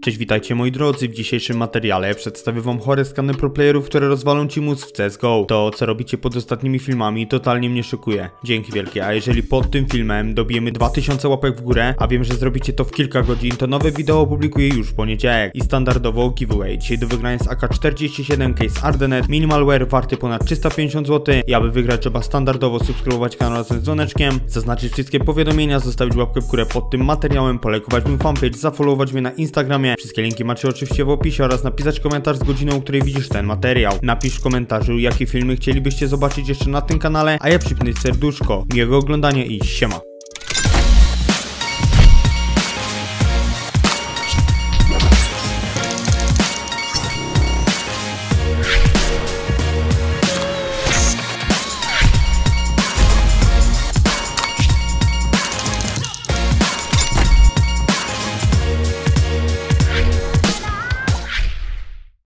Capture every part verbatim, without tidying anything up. Cześć, witajcie moi drodzy, w dzisiejszym materiale przedstawię wam chore skany proplayerów, które rozwalą ci mózg w C S G O. To, co robicie pod ostatnimi filmami, totalnie mnie szokuje. Dzięki wielkie, a jeżeli pod tym filmem dobijemy dwa tysiące łapek w górę, a wiem, że zrobicie to w kilka godzin, to nowe wideo opublikuję już w poniedziałek. I standardowo giveaway. Dzisiaj do wygrania z A K czterdzieści siedem case Ardenet, minimalware warty ponad trzysta pięćdziesiąt złotych. I aby wygrać, trzeba standardowo subskrybować kanał razem z dzwoneczkiem, zaznaczyć wszystkie powiadomienia, zostawić łapkę w górę pod tym materiałem, polajkować mój fanpage, zafollowować mnie na Instagramie. Wszystkie linki macie oczywiście w opisie oraz napisać komentarz z godziną, o której widzisz ten materiał. Napisz w komentarzu, jakie filmy chcielibyście zobaczyć jeszcze na tym kanale, a ja przypnę serduszko. Miłego oglądania i siema.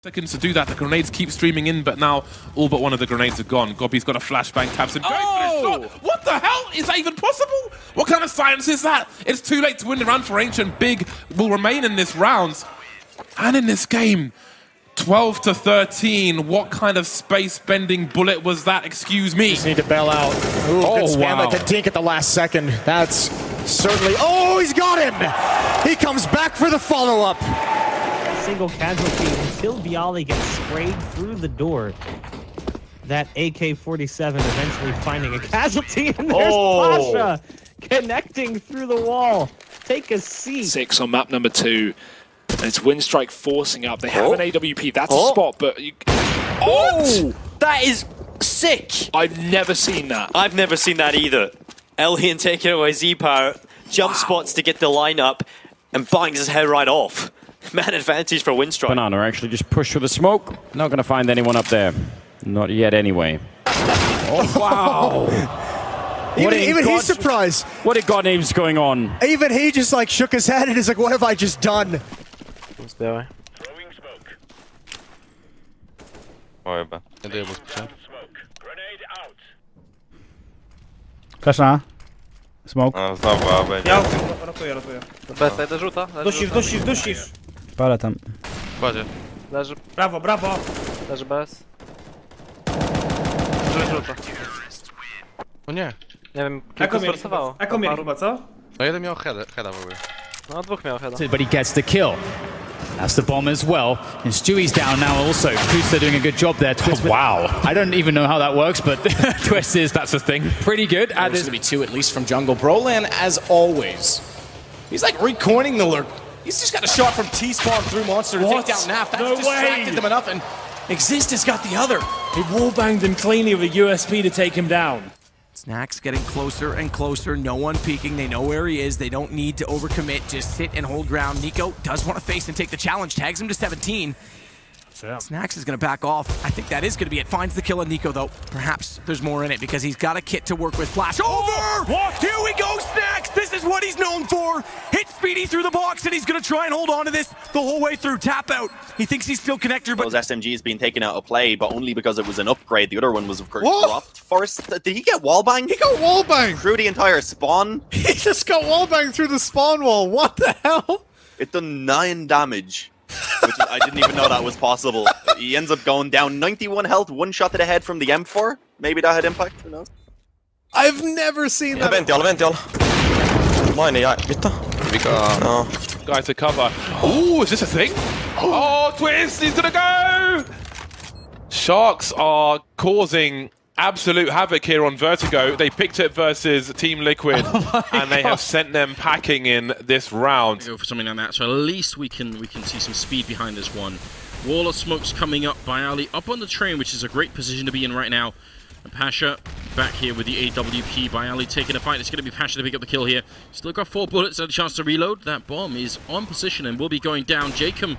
Seconds to do that. The grenades keep streaming in, but now all but one of the grenades are gone. Gobby's got a flashbang, taps him. Oh! Going for a shot. What the hell? Is that even possible? What kind of science is that? It's too late to win the round for Ancient. Big will remain in this round and in this game. twelve to thirteen. What kind of space-bending bullet was that? Excuse me. Just need to bail out. Ooh, oh, good spam wow. Like a dink at the last second. That's certainly... Oh, he's got him! He comes back for the follow-up. Single casualty until Byali gets sprayed through the door. That A K forty-seven eventually finding a casualty, and there's oh. PASHA connecting through the wall. Take a seat. Six on map number two. And it's Windstrike forcing up. They have oh. an A W P. That's oh. a spot, but... You... Oh! That is sick! I've never seen that. I've never seen that either. Elian taking away Z-Power, jump wow. spots to get the line up, and bangs his head right off. Man advantage for Windstrike. Banana actually just pushed through the smoke. Not going to find anyone up there. Not yet anyway. Oh, wow. even even he's surprised. What in God name's going on? Even he just like shook his head and is like, what have I just done? What's the way? Throwing smoke. Whatever. Grenade out. Kasha. Smoke. No, znowu, a będzie. Ja rotuję, rotuję. Bestaj, to rzuta. Dusisz, dusisz, dusisz. Palę tam. Badzie. Leży. Brawo, brawo! Leży bez. Leży rzuta. O nie. Nie wiem, kilku sforsowało. Eko mieli chyba, co? No jeden miał heada, heada w ogóle. No dwóch miał heada. But he gets the kill. That's the bomb as well. And Stewie's down now also. Kusta doing a good job there. Twist oh, wow. I don't even know how that works, but Twist is, that's the thing. Pretty good. There's going to be two, at least, from Jungle. Brolan, as always. He's like recoining the lurk. He's just got a shot from T-Spawn through Monster to what? Take down Naf. That's no distracted way. Them enough, and Exist has got the other. He wallbanged him cleanly with a U S P to take him down. Snax getting closer and closer, no one peeking, they know where he is, they don't need to overcommit, just sit and hold ground. Nico does want to face and take the challenge, tags him to seventeen. Yeah. Snax is going to back off, I think that is going to be it, finds the kill on Nico though, perhaps there's more in it because he's got a kit to work with. Flash over! Oh, here we go Snax, this is what he's known for, hit Speedy through the box and he's going to try and hold on to this the whole way through, tap out, he thinks he's still connector but... Those S M Gs being taken out of play but only because it was an upgrade, the other one was of course Whoa. Dropped. First, did he get wallbanged? He got wallbanged! Through the entire spawn? He just got wallbanged through the spawn wall, what the hell? It done nine damage. Which is, I didn't even know that was possible. He ends up going down ninety-one health, one shot to the head from the M four. Maybe that had impact, who knows? I've never seen yeah, that. Vential, vential. Mine, yeah. We got, no. Guys to cover. Oh, is this a thing? Oh, Twist, he's gonna go! Sharks are causing absolute havoc here on Vertigo. They picked it versus Team Liquid, oh and they God. Have sent them packing in this round. Go for something like that, so at least we can we can see some speed behind this one. Wall of smokes coming up by Ali up on the train, which is a great position to be in right now. And PASHA back here with the A W P by Ali taking a fight. It's going to be PASHA to pick up the kill here. Still got four bullets and a chance to reload. That bomb is on position and will be going down. Jacob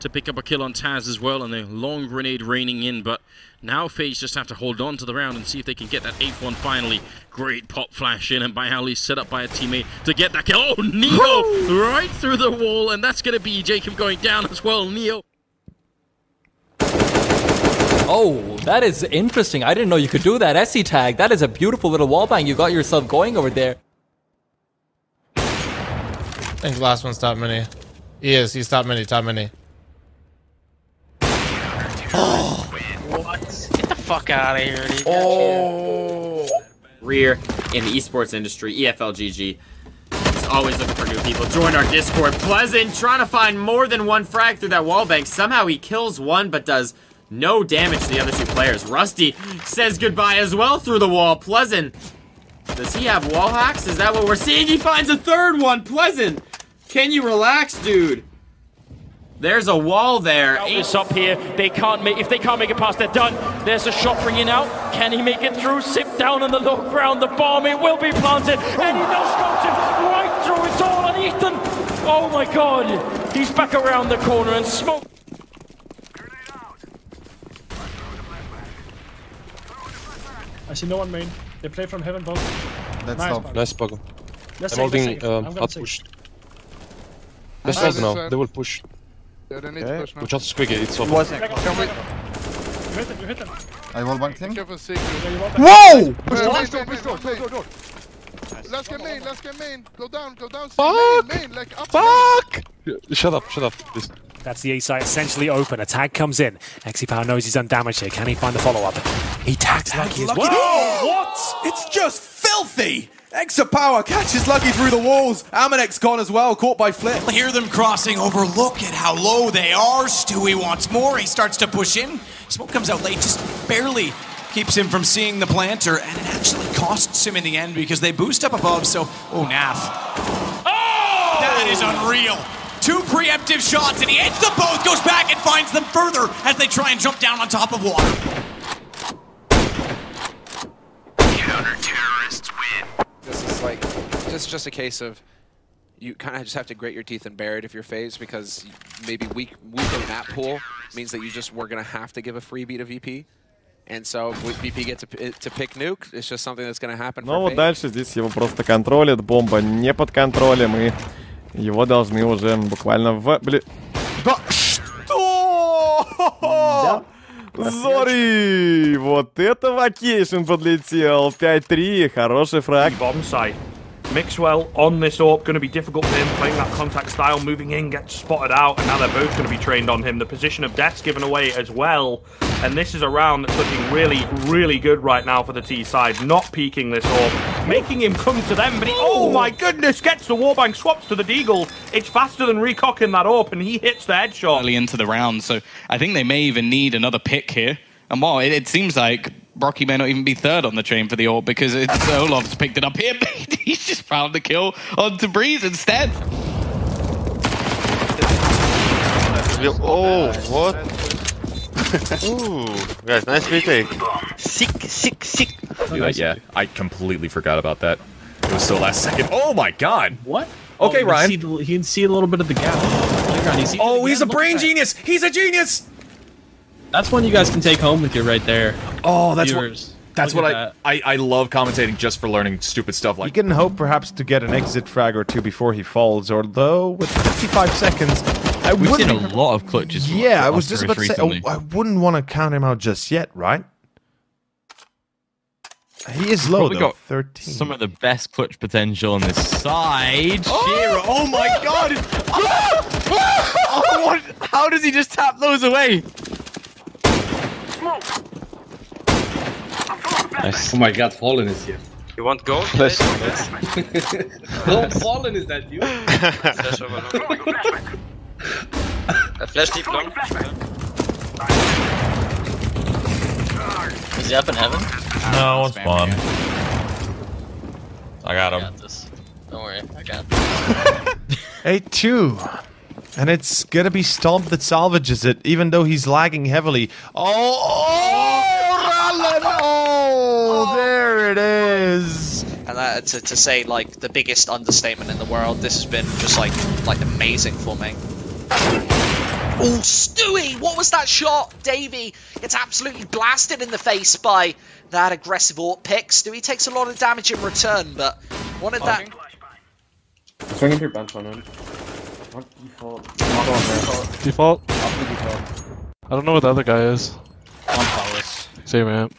to pick up a kill on Taz as well, and the long grenade raining in, but now FaZe just have to hold on to the round and see if they can get that eight one finally. Great pop flash in, and Byali set up by a teammate to get that kill. Oh, Neo right through the wall, and that's going to be Jacob going down as well, Neo. Oh, that is interesting. I didn't know you could do that. S E tag, that is a beautiful little wall bang. You got yourself going over there. I think the last one stopped mini. He is. He's top mini. Top mini. Oh. What? Get the fuck out of here, dude. Oh. Rear in the esports industry. E F L G G. Just always looking for new people. Join our Discord. Pleasant trying to find more than one frag through that wall bank. Somehow he kills one but does no damage to the other two players. Rusty says goodbye as well through the wall. Pleasant. Does he have wall hacks? Is that what we're seeing? He finds a third one. Pleasant. Can you relax, dude? There's a wall there. It's up here. They can't make. If they can't make it past, they're done. There's a shot ringing out. Can he make it through? Sip down on the low ground. The bomb, it will be planted, and he now scopes it right through. It's all on Ethan. Oh my God! He's back around the corner and smoke. I see no one main. They play from heaven both. That's nice, down. Nice bugle. I'm holding um, hot push. Let's hold now. They will push. Yeah, they need okay. to push now. We just squiggy. It's open. One second. Can we... You hit them, you hit them. I wall bank thing. Whoa! Push door, push door, push door, push door, door. Let's get main, let's get main. Go down, go down. Fuck! Main, main, like up. Fuck! Yeah, shut up, shut up, please. That's the A site essentially open. A tag comes in. Exipower knows he's undamaged here. Can he find the follow-up? He tags Lucky as well. Whoa! What? It's just filthy! Exipower catches Lucky through the walls. Aminek's gone as well, caught by Flip. Hear them crossing over. Look at how low they are. Stewie wants more. He starts to push in. Smoke comes out late, just barely keeps him from seeing the planter, and it actually costs him in the end because they boost up above, so... Oh, Naf. Oh! That is unreal. Two preemptive shots, and he hits them both, goes back and finds them further as they try and jump down on top of water. Counter-terrorists win. This is like, this is just a case of, you kind of just have to grate your teeth and bear it if you're FaZe, because maybe weak, weak in that pool means that you just were going to have to give a freebie to V P. And so if V P gets to, to pick nuke, it's just something that's going to happen for FaZe. Ну вот дальше здесь его просто контролит, бомба не под контролем, и... Его должны уже буквально в... Блин... Да... Что? Да. Зори! Вот это вакейшн подлетел. пять три. Хороший фраг. Mixwell on this AWP, going to be difficult for him, playing that contact style, moving in, gets spotted out, and now they're both going to be trained on him. The position of death's given away as well, and this is a round that's looking really, really good right now for the T side, not peeking this AWP, making him come to them, but he, oh my goodness, gets the Warbank, swaps to the Deagle. It's faster than recocking that AWP, and he hits the headshot. Early into the round, so I think they may even need another pick here. And while it, it seems like Rocky may not even be third on the train for the AWP because it's Olof's picked it up here, but he's just found the kill on Tabriz instead. Oh, what? Ooh, guys, nice retake. Sick, sick, sick. Dude, yeah, I completely forgot about that. It was so last second. Oh my God. What? Okay, oh, Ryan. He can, see, he can see a little bit of the gap. He oh, he's a brain genius. He's a genius. That's one you guys can take home with you right there. Oh, that's viewers. What, that's what I, that. I I love commentating just for learning stupid stuff like. He can hope perhaps to get an exit frag or two before he falls, or though with fifty-five seconds, I we've seen a lot of clutches. Yeah, I was just about to say, oh, I wouldn't want to count him out just yet, right? He is low though. Got thirteen. Some of the best clutch potential on this side. Oh, oh my God! Oh, what? How does he just tap those away? Nice. Oh my God, Fallen is here. You want gold? Yes. Oh, Fallen is that you? Flash over long. Flash deep long. Is he up in heaven? No, it's bomb. I got him. I got this. Don't worry, I got this. eight two. And it's gonna be Stomp that salvages it, even though he's lagging heavily. Oh, oh, Rallen, oh, there it is. And that, to, to say like the biggest understatement in the world, this has been just like like amazing for me. Oh, Stewie, what was that shot, Davey? It's absolutely blasted in the face by that aggressive AWP pick. Stewie takes a lot of damage in return, but wanted that. Swing up your bench on him. What default? Default. Default? Default. I don't know what the other guy is. On Palace. Same amp.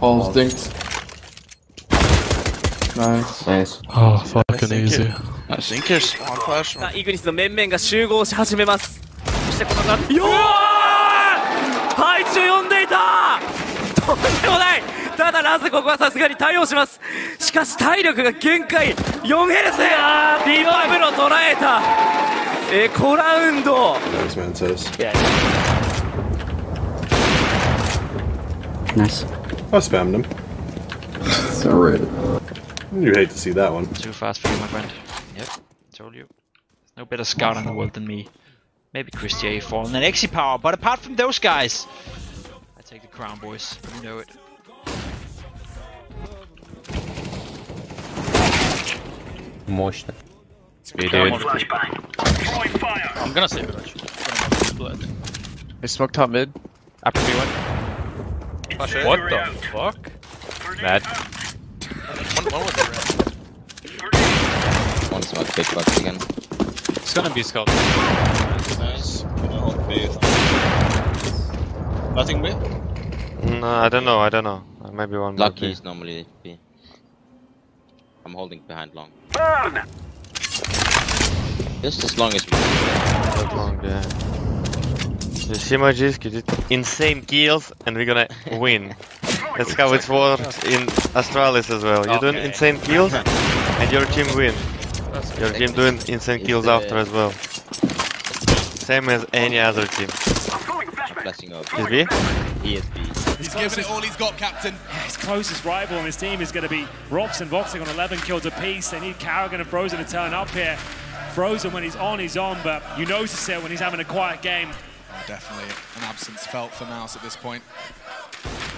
All stinks. Nice. Nice. Oh, fucking easy. I think it's one flash. Now,イグニスの面々が集合し始めます。そしてこの間、よー！配置を読んでいた！とんでもない！ただラズここはさすがに対応します。しかし体力が限界。よんヘルス。あー、ディーパーブルを捉えた。え、ごラウンド。Nice man, says.Nice. I spammed him. So rude. You hate to see that one. Too fast for you, my friend. Yep, told you. There's no better scout in the world than me. Maybe Christy A four and then Exi Power, but apart from those guys, I take the crown, boys. You know it. Motion. Speed dude. I'm gonna save it actually. They smoked top mid. After B one. What the fuck? Mad. One was around. One smoked big box again. It's gonna be Scout. Nice. Nothing B? No, I don't know, I don't know. Maybe one more. Lucky is normally B. I'm holding behind long. Burn! Just as long as we can. Long, yeah. The Shimojis did insane kills and we're gonna win. That's how it worked in Astralis as well. You're okay. Doing insane kills and your team win. Your team doing insane kills after as well. Same as any other team. He's B? He is B. He's giving it all he's got, Captain. His closest rival on his team is going to be Rops and Voxing on eleven kills apiece. They need Carrigan and Frozen to turn up here. Frozen, when he's on, he's on, but you notice it when he's having a quiet game. Oh, definitely an absence felt for Mouse at this point.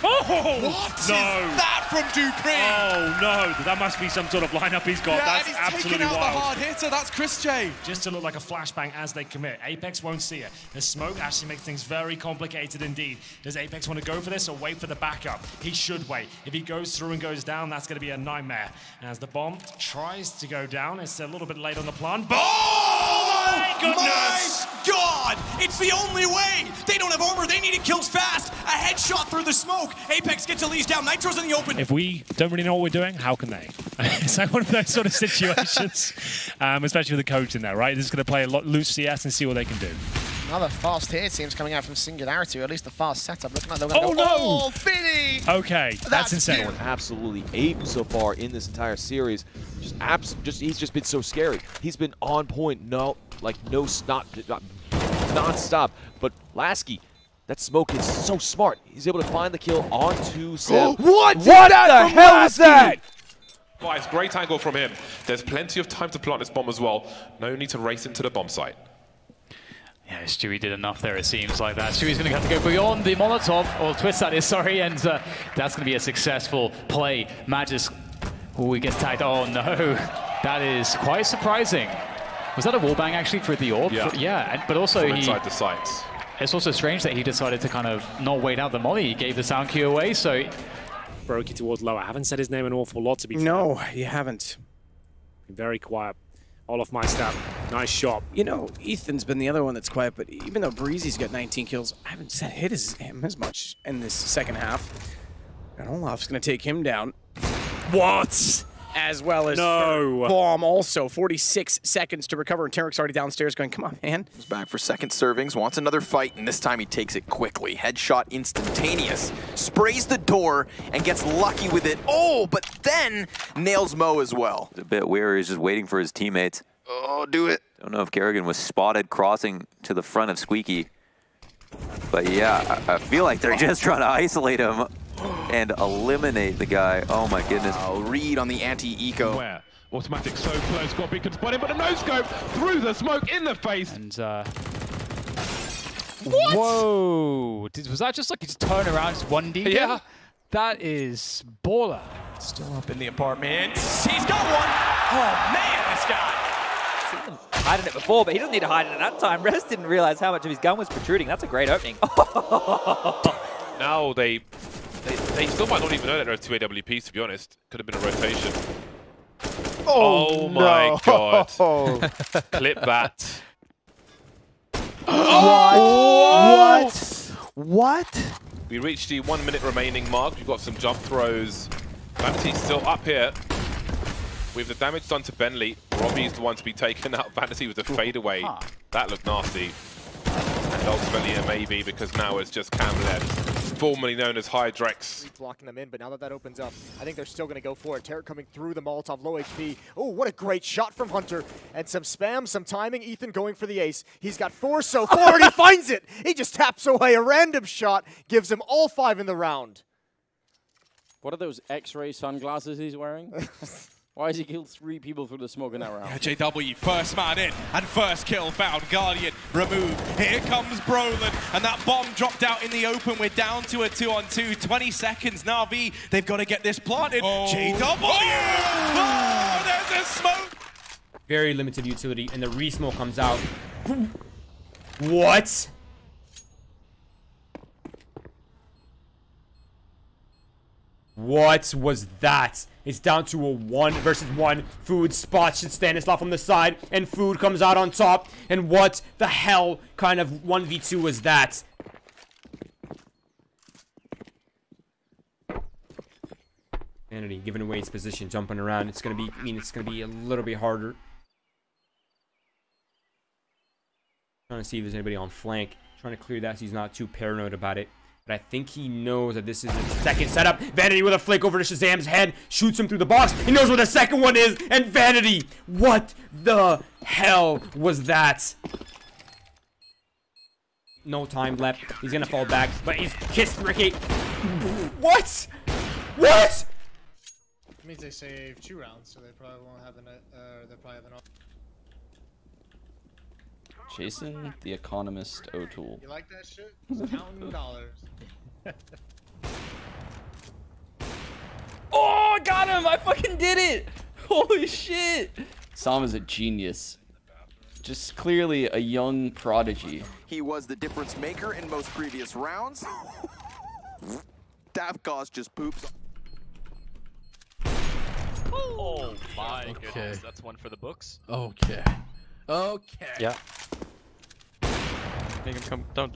Oh, what no. Is that from Dupree? Oh no, that must be some sort of lineup he's got. Yeah, that's and he's absolutely taken out wild. The hard hitter. That's Chris J. Just to look like a flashbang as they commit. Apex won't see it. The smoke actually makes things very complicated indeed. Does Apex want to go for this or wait for the backup? He should wait. If he goes through and goes down, that's going to be a nightmare. As the bomb tries to go down, it's a little bit late on the plan. But oh my goodness! My God! It's the only way. They don't have armor. They needed kills fast. A headshot through the smoke. Apex gets a lead down, Nitro's in the open. If we don't really know what we're doing, how can they? It's like one of those sort of situations, um, especially with the coach in there, right? They're just going to play a lot loose C S and see what they can do. Another fast hit, it seems, coming out from Singularity, or at least the fast setup. Looking like they're going to go, oh, no! Oh, Vinny! Okay, that's, that's insane. Absolutely ape so far in this entire series. Just abs just he's just been so scary. He's been on point, no, like no stop, non-stop. But Lasky, that smoke is so smart. He's able to find the kill on two seven. What? What the hell is that? Guys, great angle from him. There's plenty of time to plant this bomb as well. No need to race into the bomb site. Yeah, Stewie did enough there, it seems like that. Stewie's going to have to go beyond the Molotov, or twist that is, sorry, and uh, that's going to be a successful play. Magis, oh, he gets tagged. Oh, no. That is quite surprising. Was that a wallbang, actually, for the orb? Yeah, for, yeah. And, but also from inside he, the sights. It's also strange that he decided to kind of not wait out the molly. He gave the sound cue away, so... Brokey towards low. I haven't said his name an awful lot to be fair. No, you haven't. Very quiet. Olaf Meister, nice shot. You know, Ethan's been the other one that's quiet, but even though Breezy's got nineteen kills, I haven't said hit as, him as much in this second half. And Olaf's going to take him down. What? As well as no. Bomb also. forty-six seconds to recover, and Tarek's already downstairs going, come on, man. He's back for second servings, wants another fight, and this time he takes it quickly. Headshot instantaneous, sprays the door, and gets lucky with it. Oh, but then nails Mo as well. He's a bit weary, he's just waiting for his teammates. Oh, do it. Don't know if Kerrigan was spotted crossing to the front of Squeaky. But yeah, I, I feel like they're just trying to isolate him and eliminate the guy. Oh my goodness. I'll read on the anti-eco. Where? Automatic so close, got beacon spotted, but a no-scope through the smoke in the face. And uh... What? Whoa! Did, was that just like his turn around, just one D? Yeah. That is baller. Still up in the apartment. He's got one! Oh man, this guy! Hiding it before, but he doesn't need to hide it at that time. Rez didn't realize how much of his gun was protruding. That's a great opening. Now they... They, they still might not even know that there are two A W Ps, to be honest. Could have been a rotation. Oh, oh my no. God. Clip that. What? What? What? We reached the one minute remaining mark. We've got some jump throws. Baptiste's still up here. With the damage done to Bentley, Robbie's the one to be taken out. Vanity with a fadeaway. Huh. That looked nasty. And ultimately a maybe, because now it's just Cam left, formerly known as Hydrex. Blocking them in, but now that that opens up, I think they're still going to go for it. Terror coming through the Molotov, low H P. Oh, what a great shot from Hunter. And some spam, some timing. Ethan going for the ace. He's got four, so four, and he finds it. He just taps away a random shot, gives him all five in the round. What are those X-ray sunglasses he's wearing? Why has he killed three people through the smoke in that round? Yeah, J W, first man in, and first kill found. Guardian removed. Here comes Brolin, and that bomb dropped out in the open. We're down to a two-on-two. Two. twenty seconds, Na'Vi, they've got to get this planted. Oh. J W! Oh. Oh, there's a smoke! Very limited utility, and the re-smoke comes out. What? What was that? It's down to a one versus one. Food spots Stanislav from the side, and Food comes out on top. And what the hell kind of one v two was that? Vanity giving away its position, jumping around. It's gonna be, I mean, it's gonna be a little bit harder. Trying to see if there's anybody on flank. Trying to clear that so he's not too paranoid about it. But I think he knows that this is his second setup. Vanity with a flick over to Shazam's head. Shoots him through the box. He knows where the second one is. And Vanity, what the hell was that? No time left. He's going to fall back. But he's kissed Ricky. What? What? It means they save two rounds, so they probably won't have an... Uh, they probably have an... Jason, the Economist O'Toole. You like that shit? Counting dollars. Oh, I got him! I fucking did it! Holy shit! Sam is a genius. Just clearly a young prodigy. He was the difference maker in most previous rounds. Davkos just poops. Oh my okay. goodness, that's one for the books. Okay. Okay. Yeah. Make him come. Don't.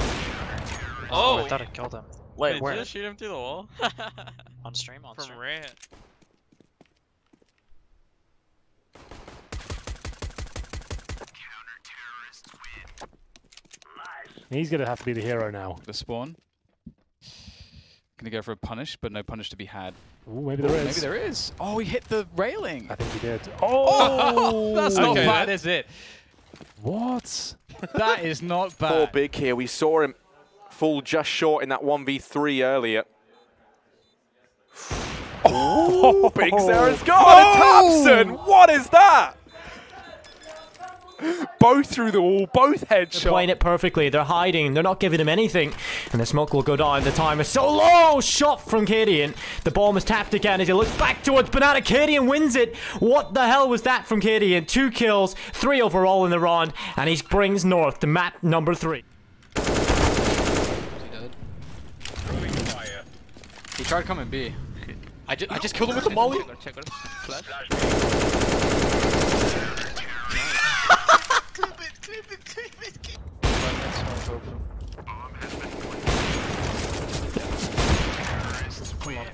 Oh! Oh, I thought I killed him. Wait, Wait where? Did you just shoot him through the wall? On stream, on From stream. From Rant. He's gonna have to be the hero now. The spawn. Gonna go for a punish, but no punish to be had. Ooh, maybe there Ooh, is. Maybe there is. Oh, he hit the railing. I think he did. Oh! That's not okay, bad, that... is it? What? That is not bad. Poor Big here. We saw him fall just short in that one v three earlier. Oh! Big Sarah's gone! Oh. And Tapson! What is that? Both through the wall, both headshots. They're playing it perfectly. They're hiding. They're not giving him anything. And the smoke will go down. The timer so low. Shot from Kadian. The bomb is tapped again as he looks back towards Banana. Kadian wins it. What the hell was that from Kadian? Two kills, three overall in the round. And he brings North to map number three. He tried to come and B. I, ju I just killed him with the molly.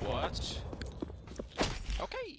What? Okay.